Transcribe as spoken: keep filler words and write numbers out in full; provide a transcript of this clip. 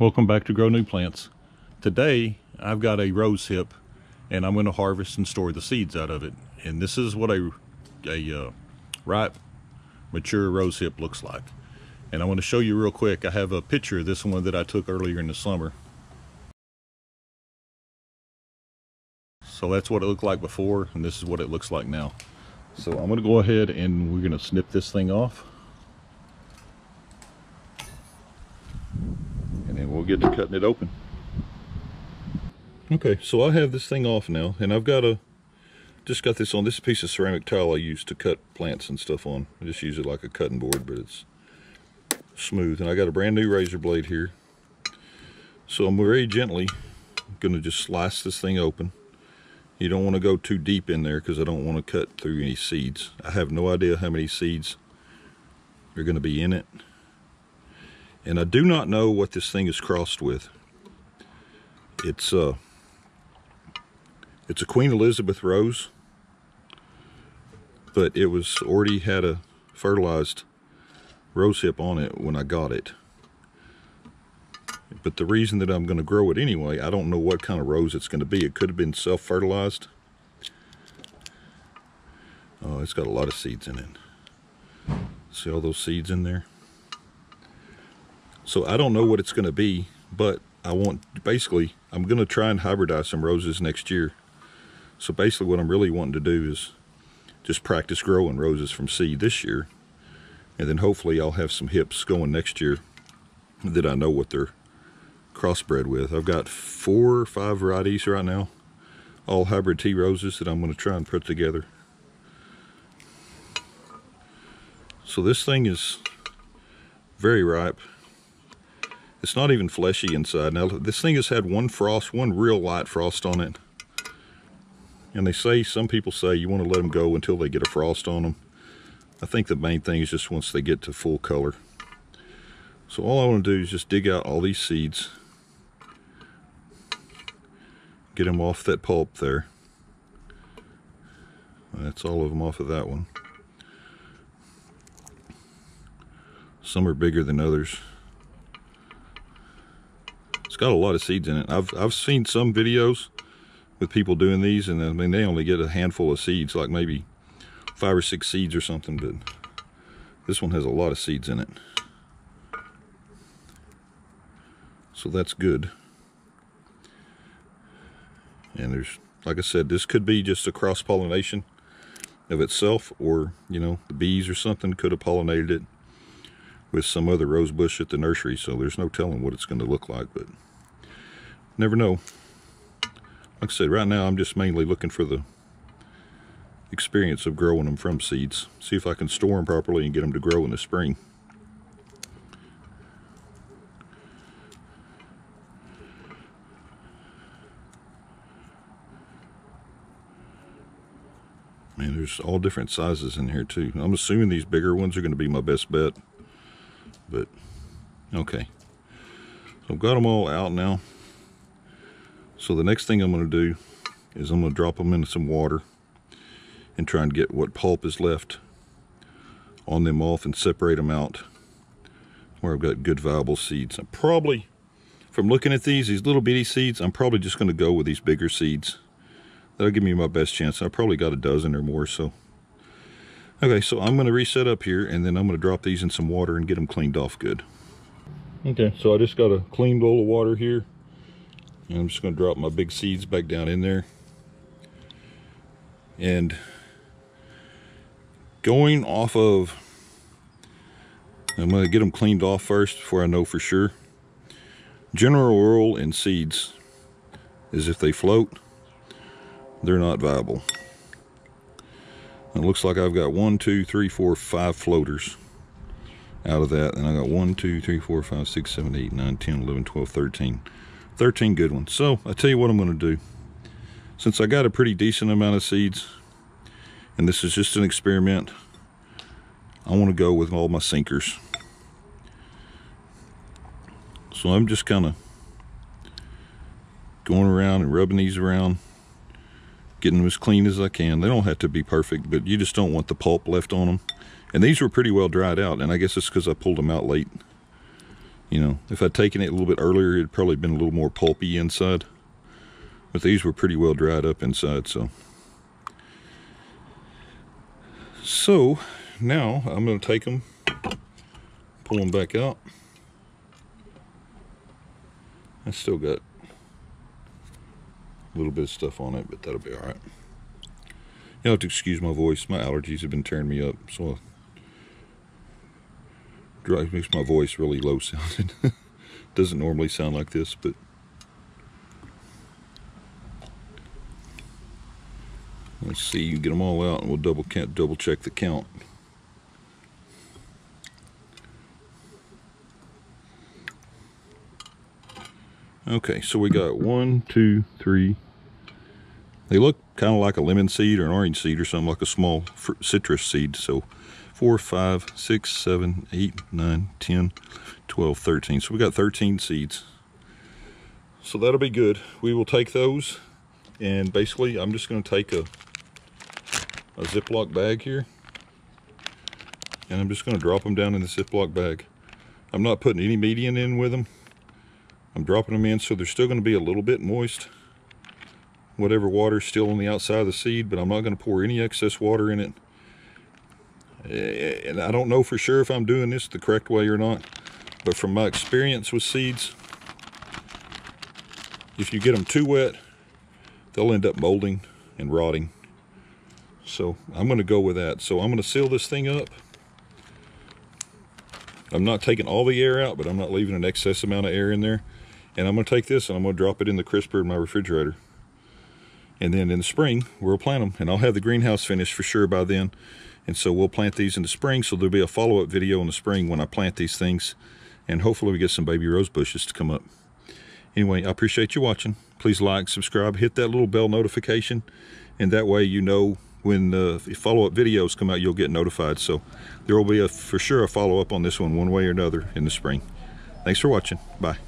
Welcome back to Grow New Plants. Today I've got a rose hip and I'm going to harvest and store the seeds out of it. And this is what a, a uh, ripe, mature rose hip looks like. And I want to show you real quick. I have a picture of this one that I took earlier in the summer. So that's what it looked like before, and this is what it looks like now. So I'm gonna go ahead and we're gonna snip this thing off. And then we'll get to cutting it open. Okay, so I have this thing off now, and I've got a, just got this on, this piece of ceramic tile I use to cut plants and stuff on. I just use it like a cutting board, but it's smooth. And I got a brand new razor blade here. So I'm very gently gonna just slice this thing open. You don't want to go too deep in there because I don't want to cut through any seeds. I have no idea how many seeds are going to be in it. And I do not know what this thing is crossed with. It's a, it's a Queen Elizabeth rose, but it was already had a fertilized rose hip on it when I got it. But the reason that I'm going to grow it anyway, I don't know what kind of rose it's going to be. It could have been self-fertilized. Oh, it's got a lot of seeds in it. See all those seeds in there? So I don't know what it's going to be, but I want, basically, I'm going to try and hybridize some roses next year. So basically what I'm really wanting to do is just practice growing roses from seed this year. And then hopefully I'll have some hips going next year that I know what they're crossbred with. I've got four or five varieties right now, all hybrid tea roses that I'm going to try and put together. So this thing is very ripe. It's not even fleshy inside. Now this thing has had one frost, one real light frost on it. And they say, some people say you want to let them go until they get a frost on them. I think the main thing is just once they get to full color. So all I want to do is just dig out all these seeds, get them off that pulp there. That's all of them off of that one. Some are bigger than others. It's got a lot of seeds in it. I've, I've seen some videos with people doing these, and I mean, they only get a handful of seeds, like maybe five or six seeds or something, but this one has a lot of seeds in it. So that's good. And there's, like I said, this could be just a cross-pollination of itself, or, you know, the bees or something could have pollinated it with some other rose bush at the nursery. So there's no telling what it's going to look like, but never know. Like I said, right now I'm just mainly looking for the experience of growing them from seeds. See if I can store them properly and get them to grow in the spring. Man, there's all different sizes in here too. I'm assuming these bigger ones are going to be my best bet, but okay. So I've got them all out now. So the next thing I'm going to do is I'm going to drop them into some water and try and get what pulp is left on them off and separate them out where I've got good viable seeds. I'm probably, from looking at these, these little bitty seeds, I'm probably just going to go with these bigger seeds. That'll give me my best chance. I probably got a dozen or more, so. Okay, so I'm gonna reset up here and then I'm gonna drop these in some water and get them cleaned off good. Okay, so I just got a clean bowl of water here. And I'm just gonna drop my big seeds back down in there. And going off of, I'm gonna get them cleaned off first before I know for sure. General rule in seeds is if they float, they're not viable. And it looks like I've got one, two, three, four, five floaters out of that. And I got one, two, three, four, five, six, seven, eight, nine, ten, eleven, twelve, thirteen. thirteen good ones. So I tell you what I'm going to do. Since I got a pretty decent amount of seeds, and this is just an experiment, I want to go with all my sinkers. So I'm just kind of going around and rubbing these around, getting them as clean as I can. They don't have to be perfect, but you just don't want the pulp left on them. And these were pretty well dried out, and I guess it's because I pulled them out late. You know, if I'd taken it a little bit earlier, it'd probably been a little more pulpy inside. But these were pretty well dried up inside, so. So, now I'm going to take them, pull them back out. I still got a little bit of stuff on it, but that'll be all right. You'll have to excuse my voice. My allergies have been tearing me up, so I It makes my voice really low sounding. Doesn't normally sound like this, but let's see. You get them all out, and we'll double count, double check the count. Okay, so we got one, two, three. They look kind of like a lemon seed or an orange seed or something, like a small fruit, citrus seed. So four, five, six, seven, eight, nine, ten, twelve, thirteen. So we got thirteen seeds. So that'll be good. We will take those, and basically I'm just going to take a, a Ziploc bag here, and I'm just going to drop them down in the Ziploc bag. I'm not putting any medium in with them. I'm dropping them in, so they're still going to be a little bit moist. Whatever water's still on the outside of the seed, but I'm not going to pour any excess water in it. And I don't know for sure if I'm doing this the correct way or not, but from my experience with seeds, if you get them too wet, they'll end up molding and rotting. So I'm going to go with that. So I'm going to seal this thing up. I'm not taking all the air out, but I'm not leaving an excess amount of air in there. And I'm going to take this and I'm going to drop it in the crisper in my refrigerator. And then in the spring, we'll plant them. And I'll have the greenhouse finished for sure by then. And so we'll plant these in the spring. So there'll be a follow-up video in the spring when I plant these things. And hopefully we get some baby rose bushes to come up. Anyway, I appreciate you watching. Please like, subscribe, hit that little bell notification. And that way you know when the follow-up videos come out, you'll get notified. So there will be a, for sure a follow-up on this one, one way or another in the spring. Thanks for watching. Bye.